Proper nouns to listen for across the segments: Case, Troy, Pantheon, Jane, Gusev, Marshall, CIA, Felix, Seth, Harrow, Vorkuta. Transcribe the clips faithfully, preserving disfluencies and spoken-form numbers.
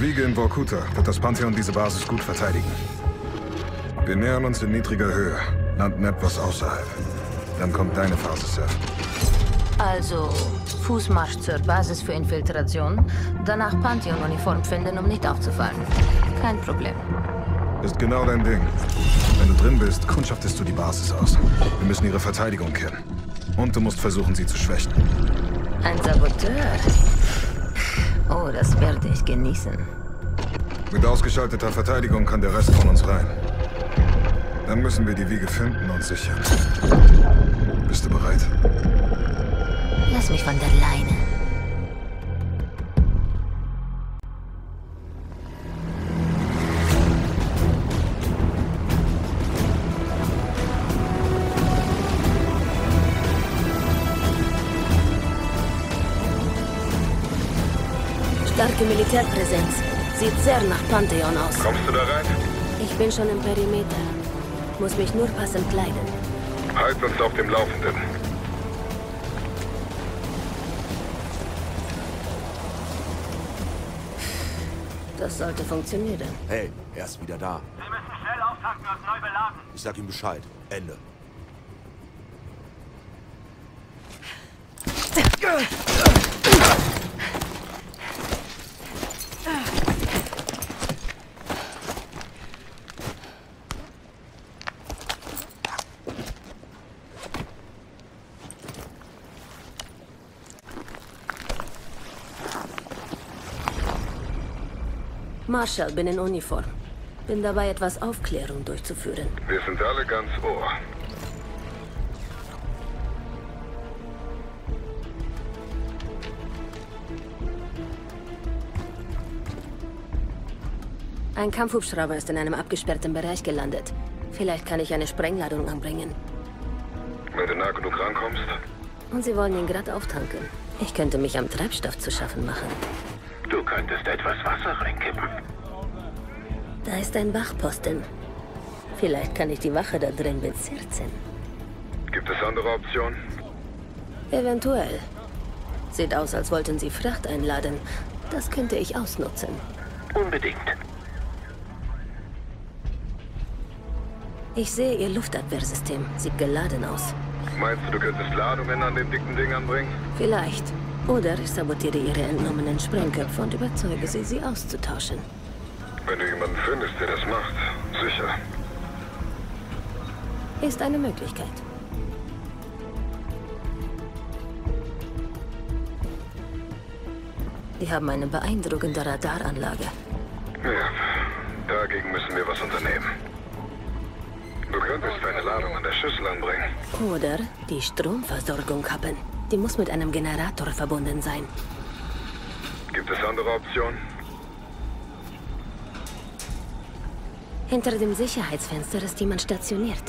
der Wiege in Vorkuta wird das Pantheon diese Basis gut verteidigen. Wir nähern uns in niedriger Höhe, landen etwas außerhalb. Dann kommt deine Phase, Seth. Also Fußmarsch zur Basis für Infiltration, danach Pantheon-Uniform finden, um nicht aufzufallen. Kein Problem. Ist genau dein Ding. Wenn du drin bist, kundschaftest du die Basis aus. Wir müssen ihre Verteidigung kennen. Und du musst versuchen, sie zu schwächen. Ein Saboteur? Oh, das werde ich genießen. Mit ausgeschalteter Verteidigung kann der Rest von uns rein. Dann müssen wir die Wiege finden und sichern. Bist du bereit? Lass mich von der Leine. Starke Militärpräsenz. Sieht sehr nach Pantheon aus. Kommst du da rein? Ich bin schon im Perimeter. Muss mich nur passend kleiden. Halt uns auf dem Laufenden. Das sollte funktionieren. Hey, er ist wieder da. Wir müssen schnell auftanken und neu beladen. Ich sag ihm Bescheid. Ende. Marshall, bin in Uniform. Bin dabei, etwas Aufklärung durchzuführen. Wir sind alle ganz ohr. Ein Kampfhubschrauber ist in einem abgesperrten Bereich gelandet. Vielleicht kann ich eine Sprengladung anbringen. Wenn du nah genug rankommst? Und sie wollen ihn gerade auftanken. Ich könnte mich am Treibstoff zu schaffen machen. Du könntest etwas Wasser reinkippen. Da ist ein Wachposten. Vielleicht kann ich die Wache da drin bezirzen. Gibt es andere Optionen? Eventuell. Sieht aus, als wollten sie Fracht einladen. Das könnte ich ausnutzen. Unbedingt. Ich sehe, ihr Luftabwehrsystem sieht geladen aus. Meinst du, du könntest Ladungen an den dicken Ding anbringen? Vielleicht. Oder ich sabotiere ihre entnommenen Sprengköpfe und überzeuge sie, sie auszutauschen. Wenn du jemanden findest, der das macht, sicher. Ist eine Möglichkeit. Die haben eine beeindruckende Radaranlage. Ja, dagegen müssen wir was unternehmen. Du könntest eine Ladung an der Schüssel anbringen. Oder die Stromversorgung kappen. Die muss mit einem Generator verbunden sein. Gibt es andere Optionen? Hinter dem Sicherheitsfenster ist jemand stationiert.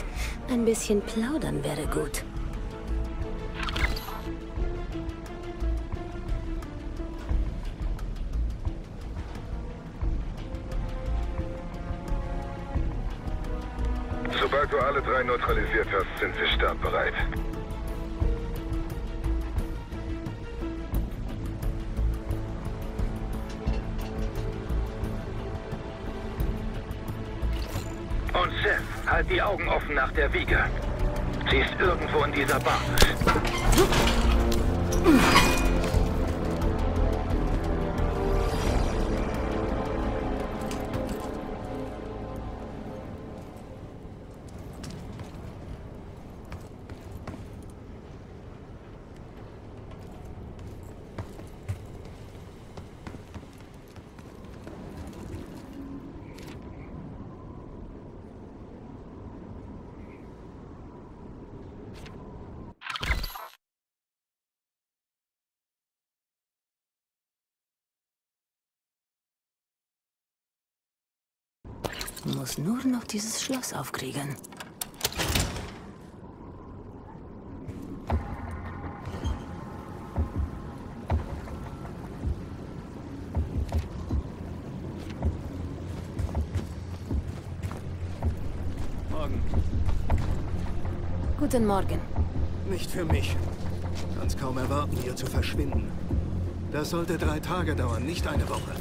Ein bisschen plaudern wäre gut. Sobald du alle drei neutralisiert hast, sind wir startbereit. Und Seth, halt die Augen offen nach der Wiege. Sie ist irgendwo in dieser Bar. Muss nur noch dieses Schloss aufkriegen. Morgen. Guten Morgen. Nicht für mich. Kann's kaum erwarten, hier zu verschwinden. Das sollte drei Tage dauern, nicht eine Woche.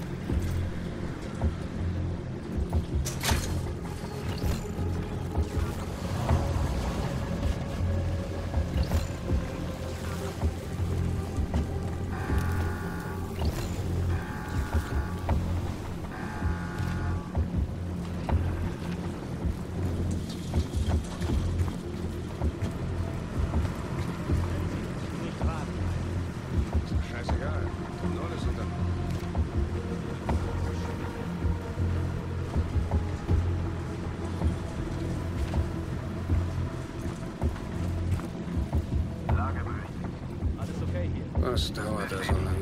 Was dauert das so lange?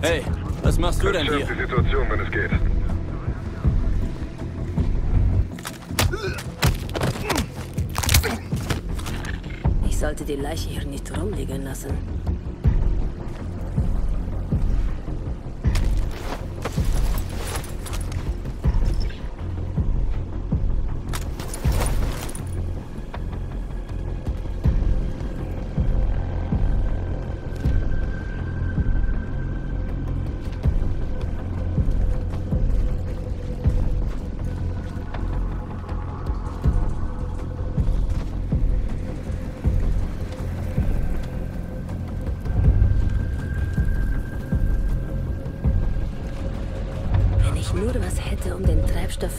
Hey, was machst du denn hier? Die Situation, wenn es geht. Ich sollte die Leiche hier nicht rumliegen lassen.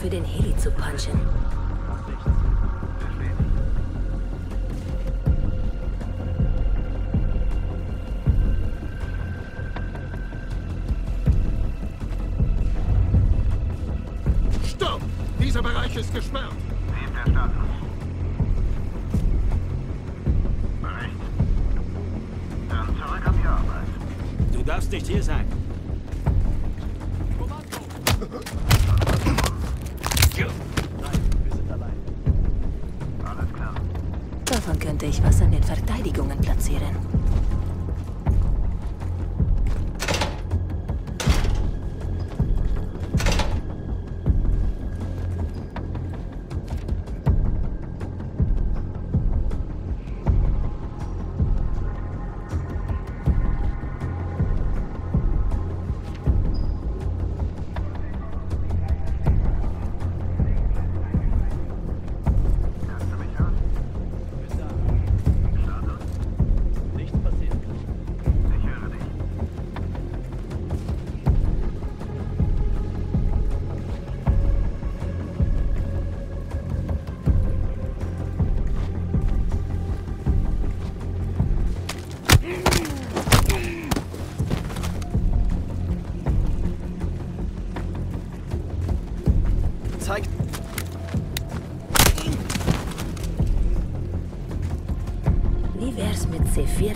Für den Heli zu punchen. Stopp! Dieser Bereich ist gesperrt. Wie ist der Status? Bericht. Dann zurück an die Arbeit. Du darfst nicht hier sein. Könnte ich was an den Verteidigungen platzieren.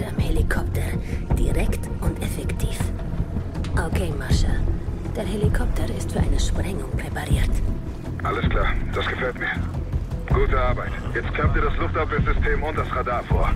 Am Helikopter. Direkt und effektiv. Okay, Marshall. Der Helikopter ist für eine Sprengung präpariert. Alles klar. Das gefällt mir. Gute Arbeit. Jetzt klappt ihr das Luftabwehrsystem und das Radar vor.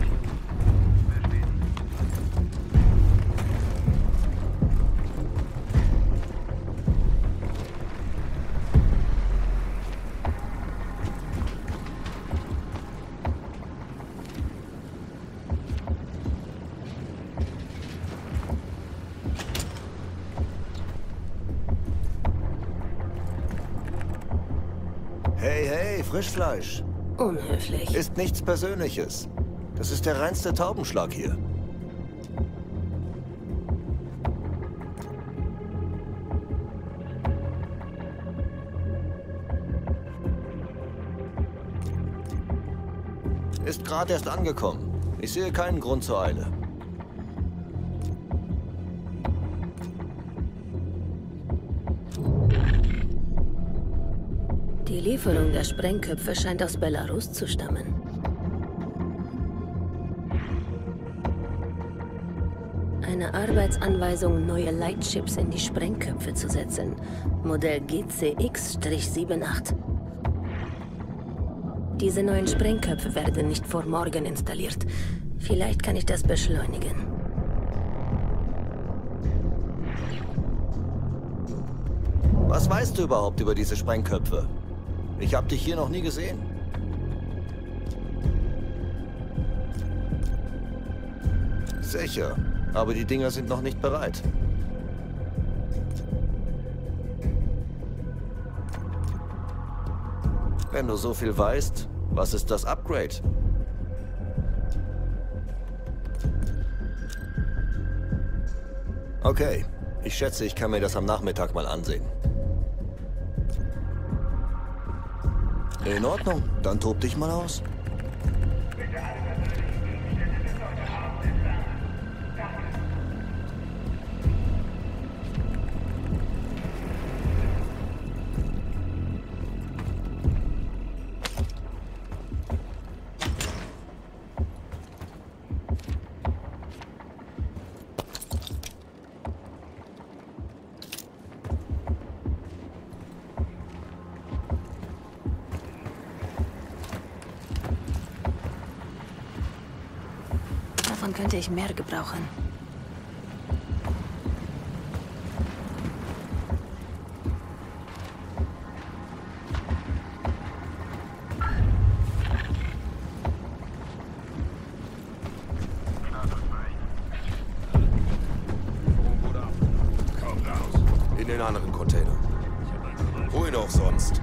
Frischfleisch. Unhöflich. Ist nichts Persönliches. Das ist der reinste Taubenschlag hier. Ist gerade erst angekommen. Ich sehe keinen Grund zur Eile. Die Lieferung der Sprengköpfe scheint aus Belarus zu stammen. Eine Arbeitsanweisung, neue Lightships in die Sprengköpfe zu setzen. Modell G C X sieben acht. Diese neuen Sprengköpfe werden nicht vor morgen installiert. Vielleicht kann ich das beschleunigen. Was weißt du überhaupt über diese Sprengköpfe? Ich habe dich hier noch nie gesehen. Sicher, aber die Dinger sind noch nicht bereit. Wenn du so viel weißt, was ist das Upgrade? Okay, ich schätze, ich kann mir das am Nachmittag mal ansehen. In Ordnung, dann tob dich mal aus. Könnte ich mehr gebrauchen. In den anderen Container. Wohin auch sonst.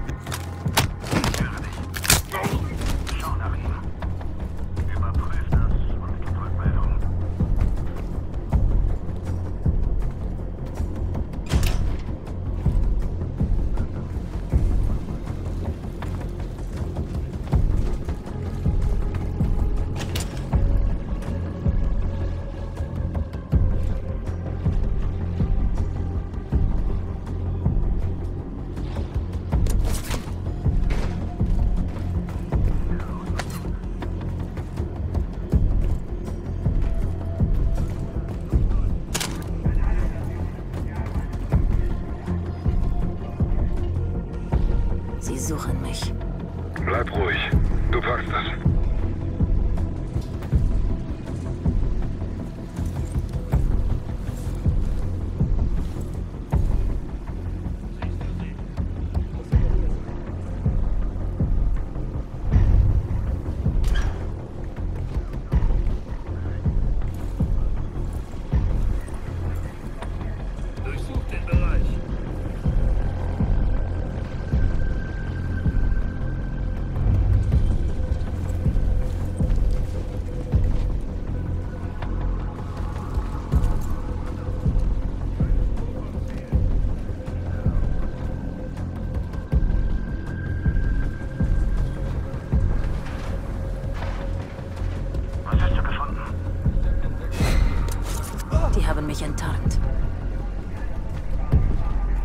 Enttarnt.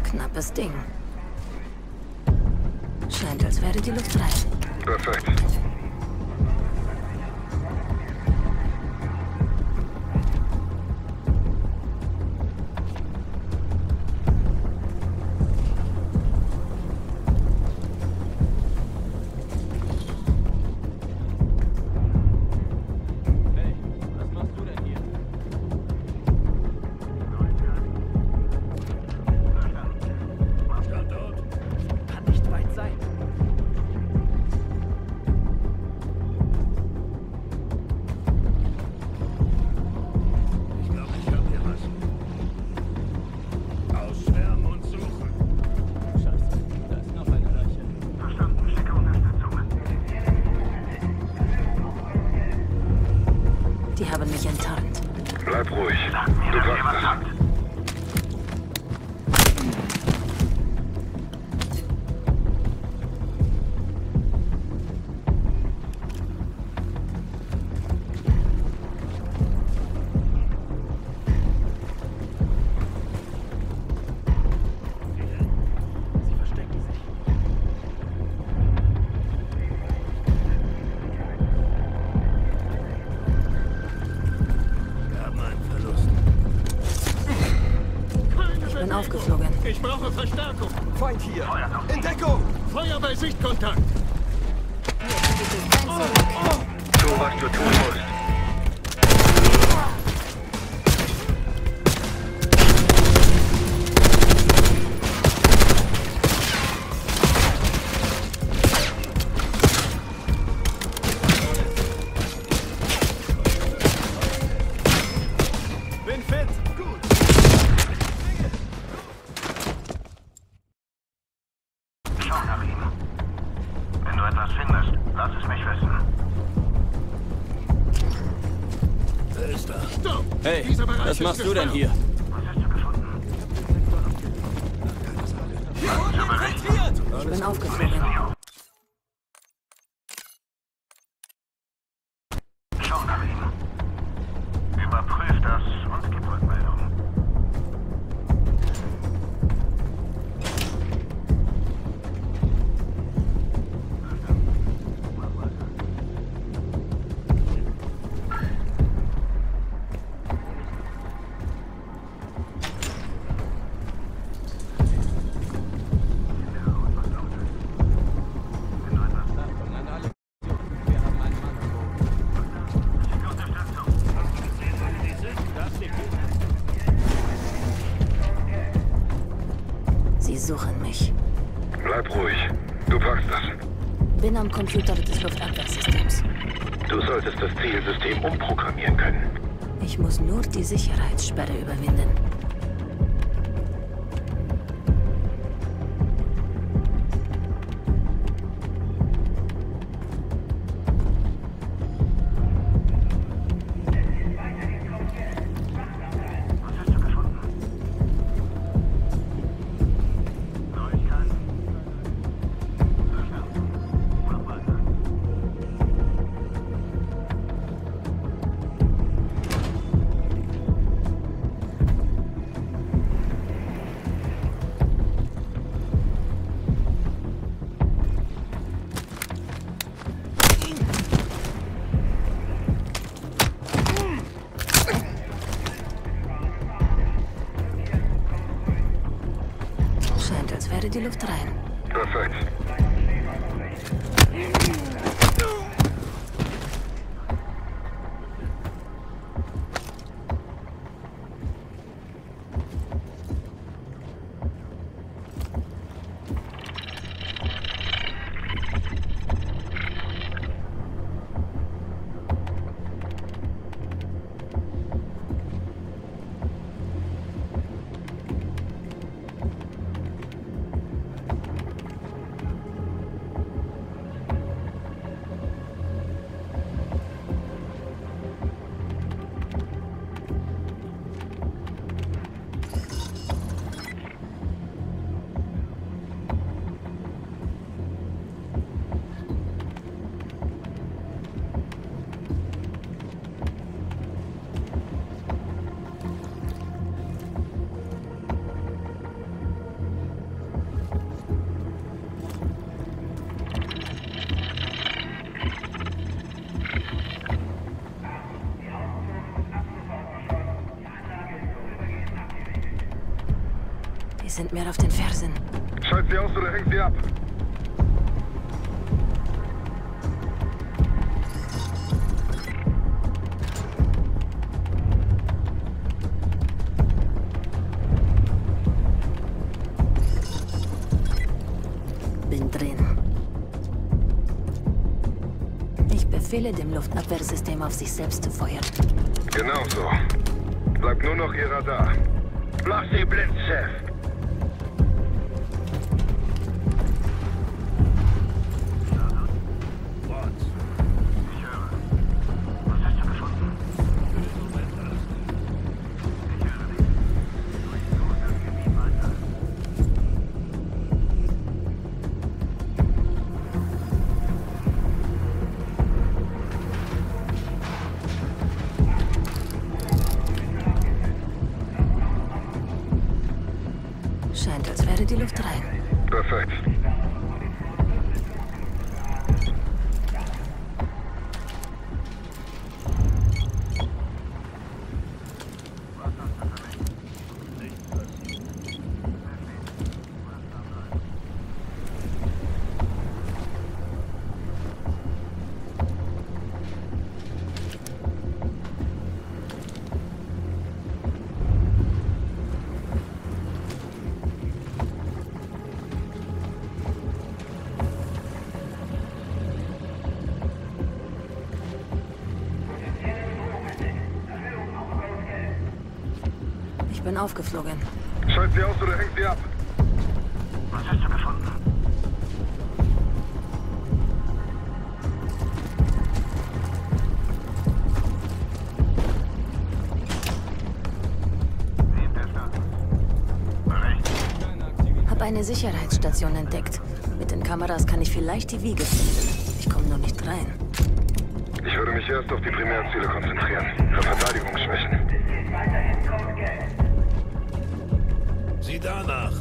Knappes Ding. Scheint, als wäre die Luft frei. Perfekt. aufgeflogen. Ich brauche Verstärkung. Feind hier. Feuer. In Deckung. Feuer bei Sichtkontakt. Oh, oh. So, was du tun musst. Was machst du denn hier? Was hast du gefunden? Ich bin aufgeflogen. Schau nach ihm. Überprüf das und gib Rückmeldung. Am Computer des Luftabwehrsystems. Du solltest das Zielsystem umprogrammieren können. Ich muss nur die Sicherheitssperre überwinden. Die Luft rein. Perfekt. Sind mehr auf den Fersen. Schalt sie aus oder hängt sie ab. Bin drin. Ich befehle dem Luftabwehrsystem auf sich selbst zu feuern. Genau so. Bleibt nur noch ihr Radar. Mach sie blind, Chef. bin aufgeflogen. Schalt sie aus oder hängt sie ab. Was hast du gefunden? Hab eine Sicherheitsstation entdeckt. Mit den Kameras kann ich vielleicht die Wiege finden. Ich komme nur nicht rein. Ich würde mich erst auf die Primärziele konzentrieren. Für Verteidigungsschwächen. Sieh danach.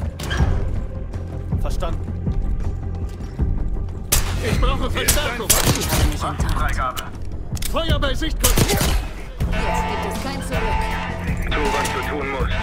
Verstanden. Ich brauche Verstärkung. Ich habe mich enttarnt. Feuer bei Sichtkosten. Jetzt gibt es kein Zurück. Tu, was du tun musst.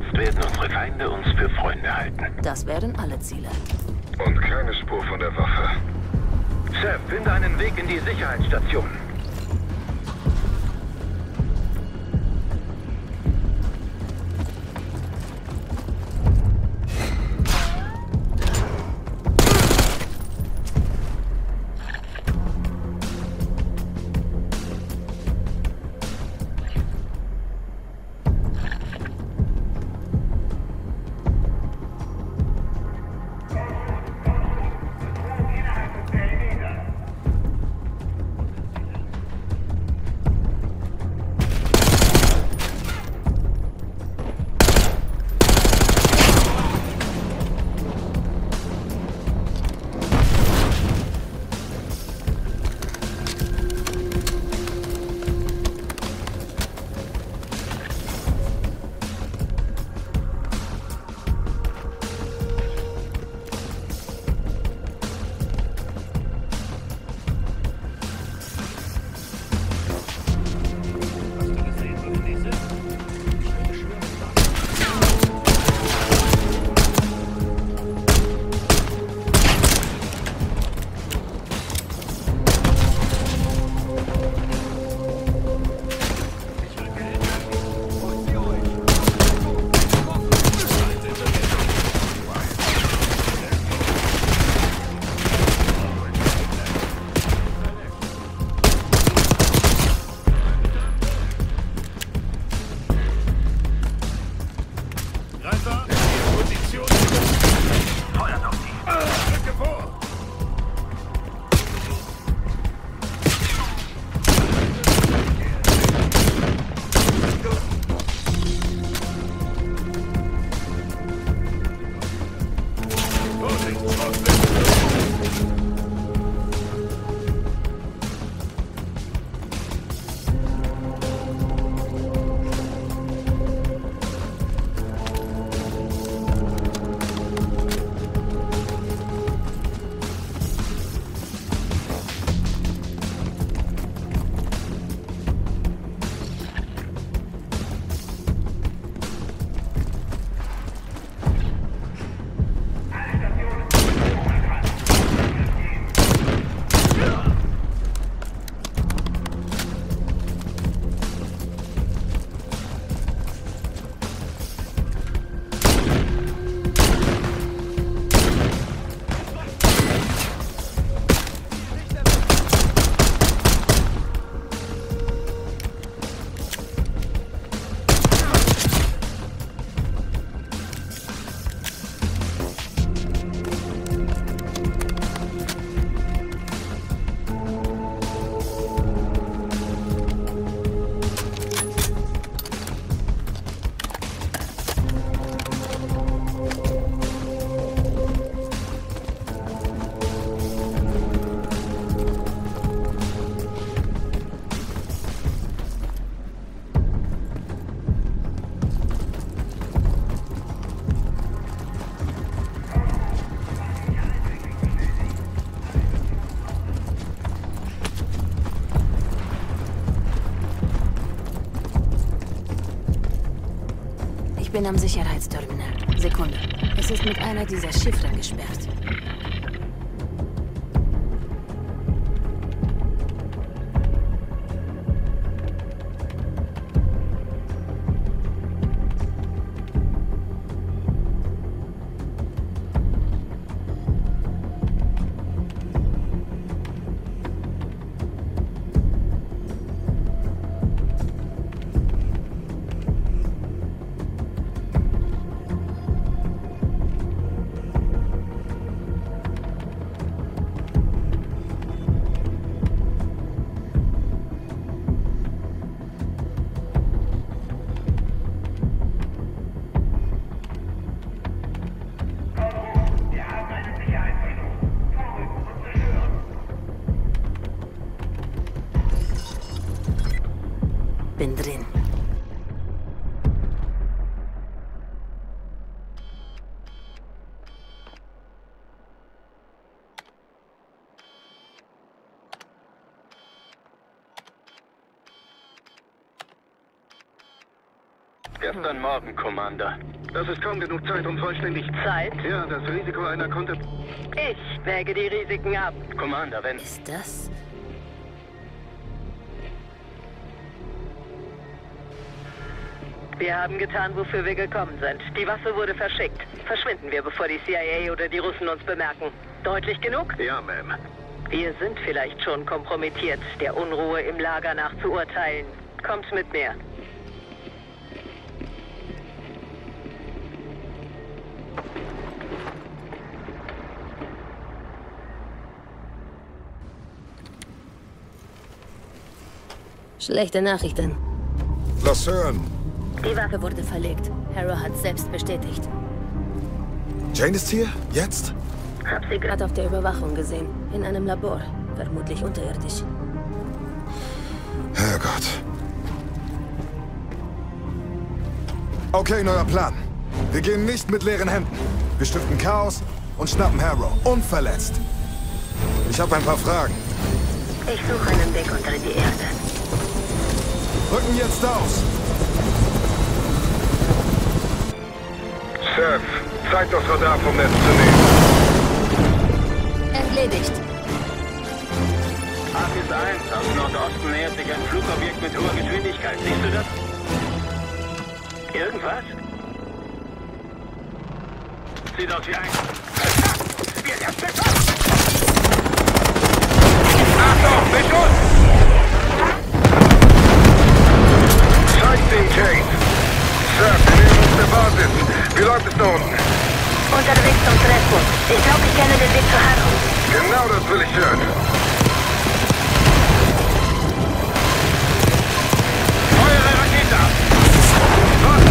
Jetzt werden unsere Feinde uns für Freunde halten. Das werden alle Ziele. Und keine Spur von der Waffe. Chef, finde einen Weg in die Sicherheitsstation. Ich bin am Sicherheitsterminal. Sekunde. Es ist mit einer dieser Chiffren gesperrt. Erst Morgen, Commander. Das ist kaum genug Zeit, um vollständig... Zeit? Ja, das Risiko einer Konter... Ich wäge die Risiken ab. Commander, wenn... Ist das... Wir haben getan, wofür wir gekommen sind. Die Waffe wurde verschickt. Verschwinden wir, bevor die C I A oder die Russen uns bemerken. Deutlich genug? Ja, Ma'am. Wir sind vielleicht schon kompromittiert, der Unruhe im Lager nach zu urteilen. Kommt mit mir. Schlechte Nachrichten. Lass hören. Die Waffe wurde verlegt. Harrow hat selbst bestätigt. Jane ist hier? Jetzt? Hab sie gerade auf der Überwachung gesehen. In einem Labor. Vermutlich unterirdisch. Herrgott. Okay, neuer Plan. Wir gehen nicht mit leeren Händen. Wir stiften Chaos und schnappen Harrow. Unverletzt. Ich habe ein paar Fragen. Ich suche einen Weg unter die Erde. Rücken jetzt aus! Seth, Zeit das Radar vom Netz zu nehmen. Erledigt. Artis eins, am Nordosten nähert sich ein Flugobjekt mit hoher Geschwindigkeit. Siehst du das? Irgendwas? Sieht aus wie ein... Wir sind besser! Achtung, mit uns! Zeigt den Case! Seth, wir nehmen uns der Basis! Wie läuft es da unten? Unterwegs zum Treffpunkt. Ich glaube, ich kenne den Weg zu Harrow. Genau das will ich hören. Feuere Rakete ab! Fast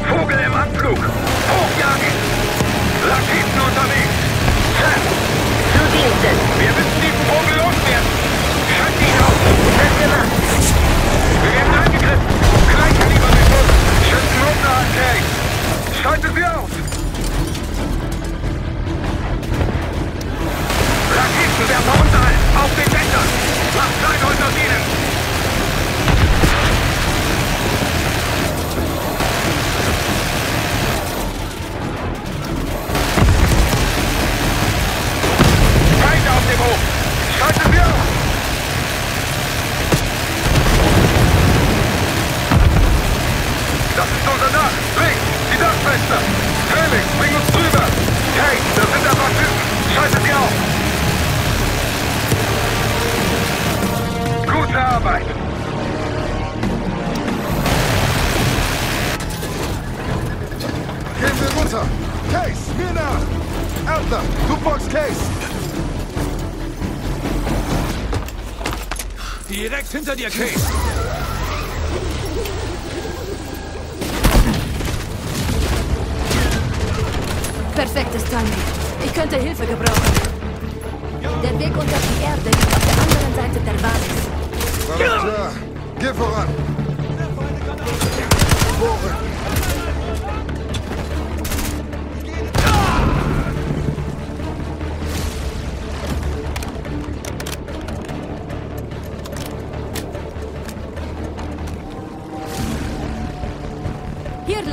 los! Vogel im Anflug! Hochjagen! Raketen unterwegs! Treff! Wir müssen die Vogel loswerden. Schalt ihn auf. Das gemacht. Wir werden angegriffen. Kleinkaliberbeschuss. Schützen runter an Case. Schalte sie auf. Raketenwerfer unterhalb. Auf den Dächern. Macht Zeit unter ihnen. Schalten wir auf! Das ist unser Dach! Links! Die Dachfenster! Felix, bring uns drüber! Hey, das sind ein paar Typen! Schalten wir auf! Gute Arbeit! Gehen wir runter! Case, mir nach! Adler, du folgst Case! Direkt hinter dir, Case! Perfektes Timing. Ich könnte Hilfe gebrauchen. Der Weg unter die Erde liegt auf der anderen Seite der Basis. Alles klar. Geh voran! Felix,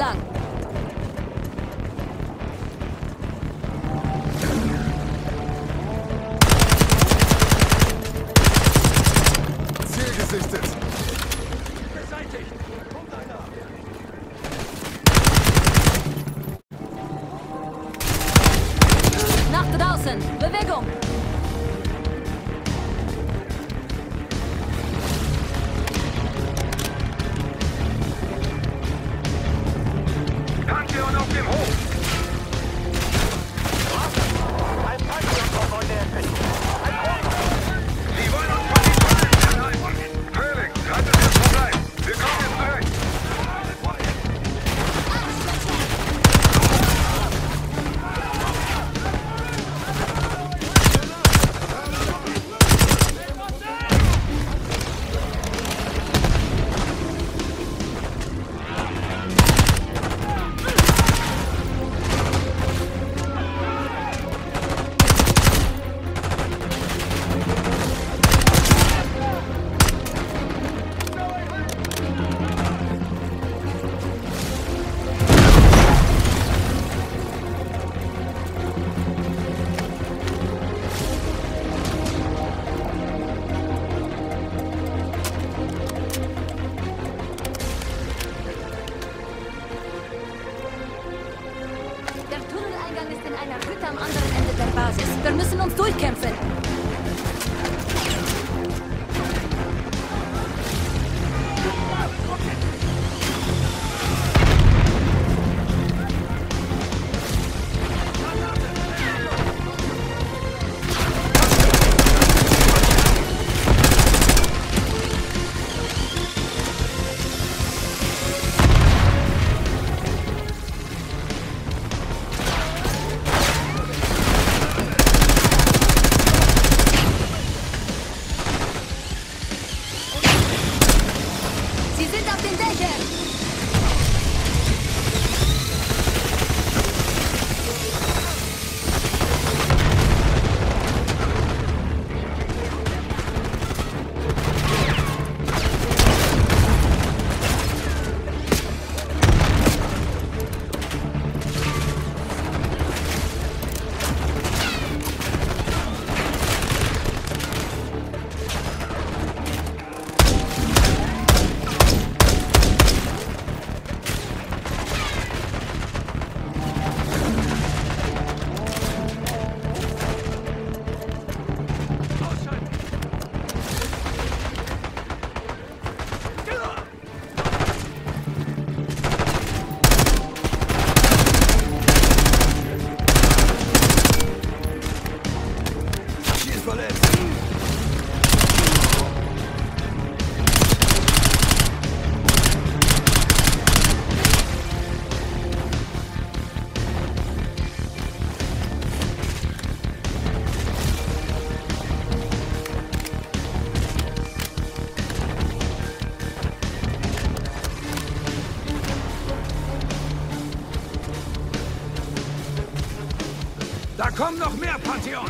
Wir sind auf den Dächern! Da kommen noch mehr, Pantheon!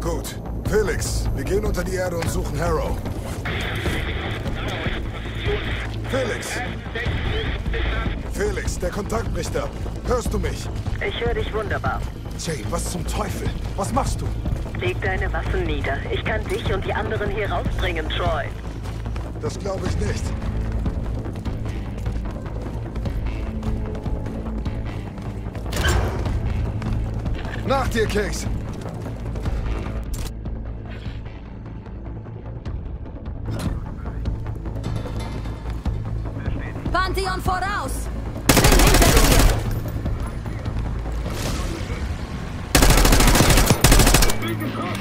Gut. Felix, wir gehen unter die Erde und suchen Harrow. Felix! Felix, der Kontakt bricht ab. Hörst du mich? Ich höre dich wunderbar. Jane, was zum Teufel? Was machst du? Leg deine Waffen nieder. Ich kann dich und die anderen hier rausbringen, Troy. Das glaube ich nicht. Nach dir, Case! Pantheon voraus! Bin hinter dir!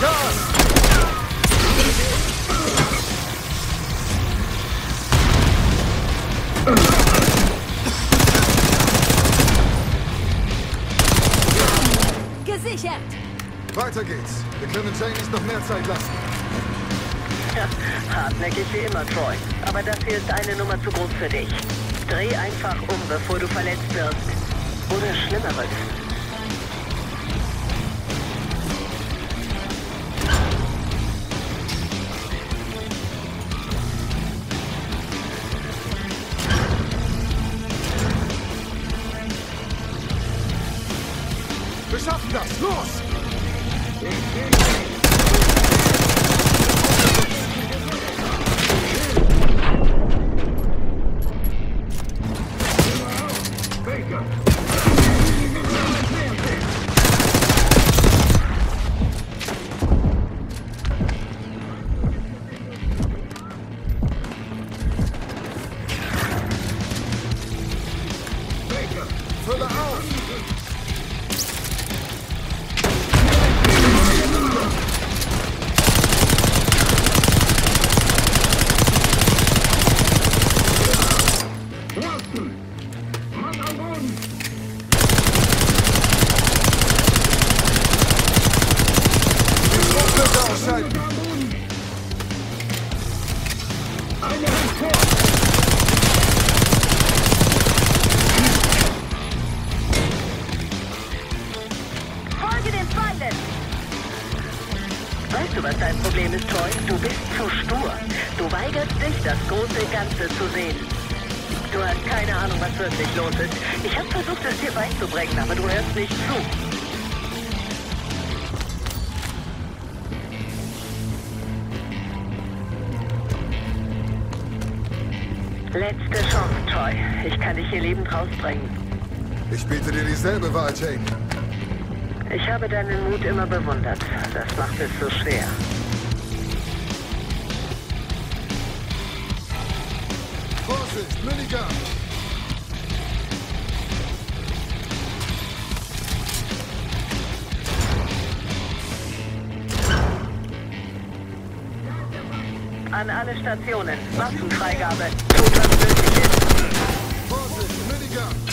Los! Gesichert! Weiter geht's. Wir können Jane nicht noch mehr Zeit lassen. Ja, hartnäckig wie immer, Troy. Aber das hier ist eine Nummer zu groß für dich. Dreh einfach um, bevor du verletzt wirst. Oder Schlimmeres. Wir schaffen das! Los! Mahlzeiten! Folge den Feinden! Weißt du, was dein Problem ist, Troy? Du bist zu stur. Du weigerst dich, das große Ganze zu sehen. Du hast keine Ahnung, was wirklich los ist. Ich habe versucht, es dir beizubringen, aber du hörst nicht zu. Letzte Chance, Troy. Ich kann dich hier lebend rausbringen. Ich biete dir dieselbe Wahl, Jane. Ich habe deinen Mut immer bewundert. Das macht es so schwer. Vorsicht, Minigun! An alle Stationen. Waffenfreigabe. Tut, was nötig ist. Vorsicht, Minigun!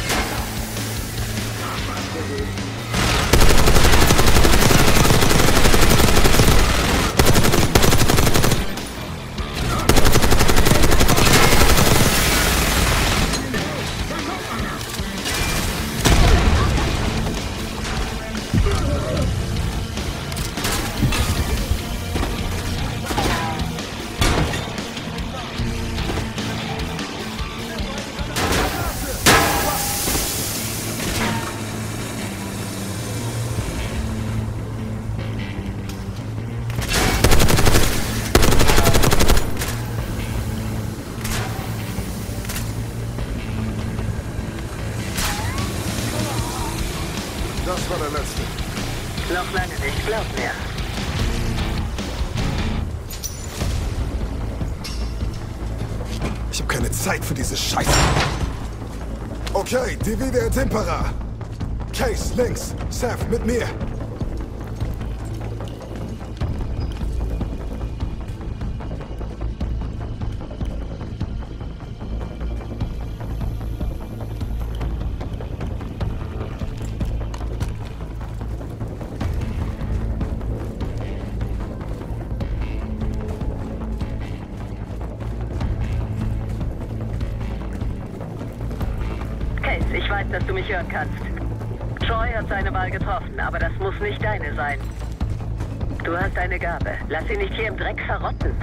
Das war der letzte. Noch lange nicht, glaub mir. Ich habe keine Zeit für diese Scheiße. Okay, divide et impera. Case, links. Seth, mit mir. Ich weiß, dass du mich hören kannst. Troy hat seine Wahl getroffen, aber das muss nicht deine sein. Du hast eine Gabe. Lass sie nicht hier im Dreck verrotten.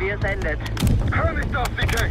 Wie es endet. Hör nicht auf die Case!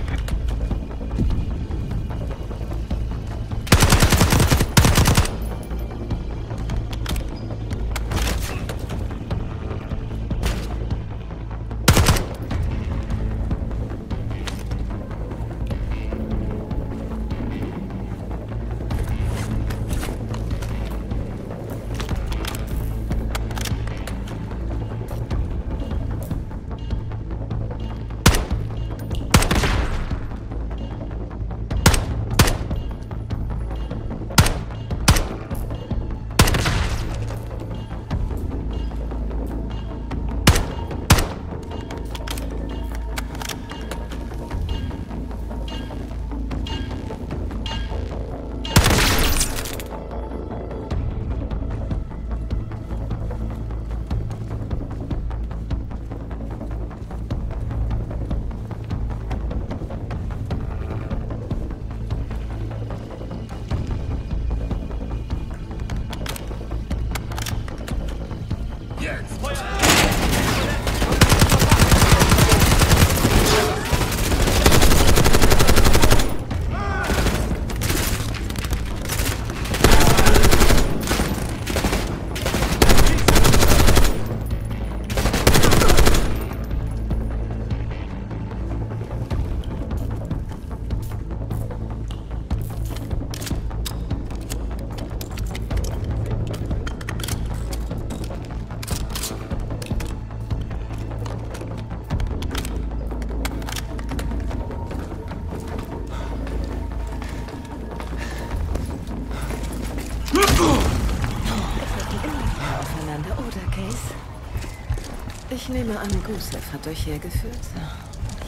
Ich nehme an, Gusev hat euch hergeführt.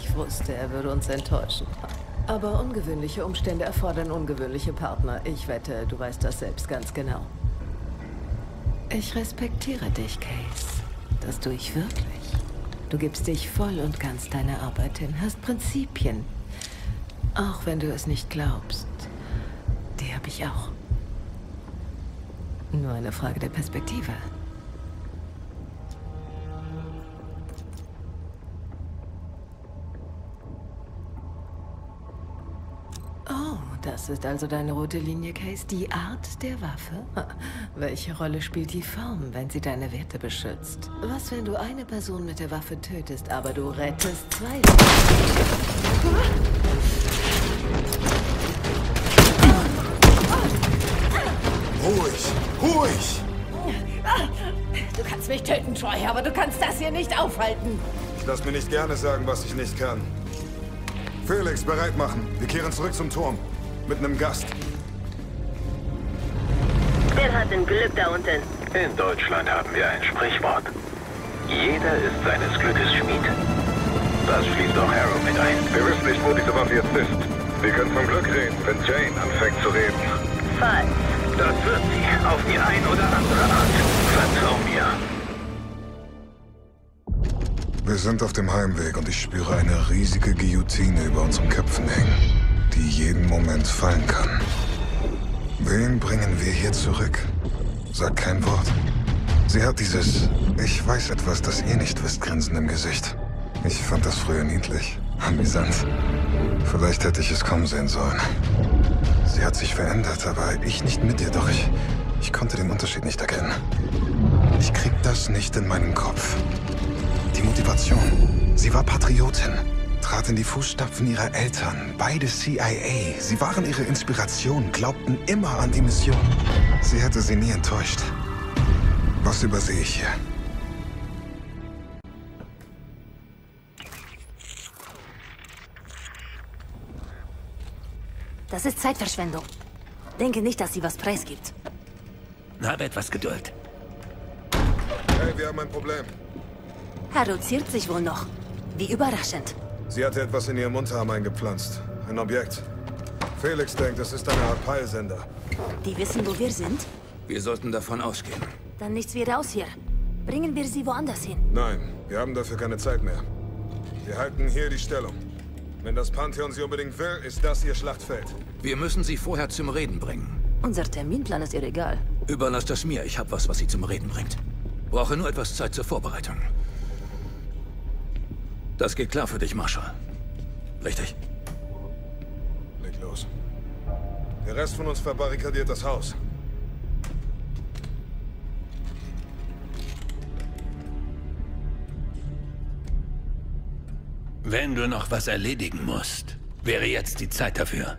Ich wusste, er würde uns enttäuschen. Aber ungewöhnliche Umstände erfordern ungewöhnliche Partner. Ich wette, du weißt das selbst ganz genau. Ich respektiere dich, Case. Das tue ich wirklich. Du gibst dich voll und ganz deiner Arbeit hin, hast Prinzipien. Auch wenn du es nicht glaubst. Die habe ich auch. Nur eine Frage der Perspektive. Oh, das ist also deine rote Linie, Case. Die Art der Waffe? Welche Rolle spielt die Form, wenn sie deine Werte beschützt? Was, wenn du eine Person mit der Waffe tötest, aber du rettest zwei? Ruhig! Ruhig! Du kannst mich töten, Troy, aber du kannst das hier nicht aufhalten. Ich lass mir nicht gerne sagen, was ich nicht kann. Felix, bereit machen. Wir kehren zurück zum Turm. Mit einem Gast. Wer hat denn Glück da unten? In Deutschland haben wir ein Sprichwort. Jeder ist seines Glückes Schmied. Das schließt auch Harrow mit ein. Wir wissen nicht, wo diese Waffe jetzt ist. Wir können vom Glück reden, wenn Jane anfängt zu reden. Falsch. Das wird sie, auf die ein oder andere Art. Vertrau mir. Wir sind auf dem Heimweg und ich spüre eine riesige Guillotine über unseren Köpfen hängen, die jeden Moment fallen kann. Wen bringen wir hier zurück? Sagt kein Wort. Sie hat dieses "Ich weiß etwas, das ihr nicht wisst" Grinsen im Gesicht. Ich fand das früher niedlich, amüsant. Vielleicht hätte ich es kommen sehen sollen. Sie hat sich verändert, aber ich nicht mit ihr, doch ich, ich konnte den Unterschied nicht erkennen. Ich krieg das nicht in meinen Kopf. Die Motivation. Sie war Patriotin, trat in die Fußstapfen ihrer Eltern, beide C I A. Sie waren ihre Inspiration, glaubten immer an die Mission. Sie hätte sie nie enttäuscht. Was übersehe ich hier? Das ist Zeitverschwendung. Denke nicht, dass sie was preisgibt. Habe etwas Geduld. Hey, wir haben ein Problem. Harrow ziert sich wohl noch. Wie überraschend. Sie hatte etwas in ihren Mundharm eingepflanzt. Ein Objekt. Felix denkt, es ist eine Art Peilsender. Die wissen, wo wir sind? Wir sollten davon ausgehen. Dann nichts wie raus hier. Bringen wir sie woanders hin? Nein, wir haben dafür keine Zeit mehr. Wir halten hier die Stellung. Wenn das Pantheon sie unbedingt will, ist das ihr Schlachtfeld. Wir müssen sie vorher zum Reden bringen. Unser Terminplan ist ihr egal. Überlass das mir. Ich habe was, was sie zum Reden bringt. Brauche nur etwas Zeit zur Vorbereitung. Das geht klar für dich, Marshall. Richtig? Leg los. Der Rest von uns verbarrikadiert das Haus. Wenn du noch was erledigen musst, wäre jetzt die Zeit dafür.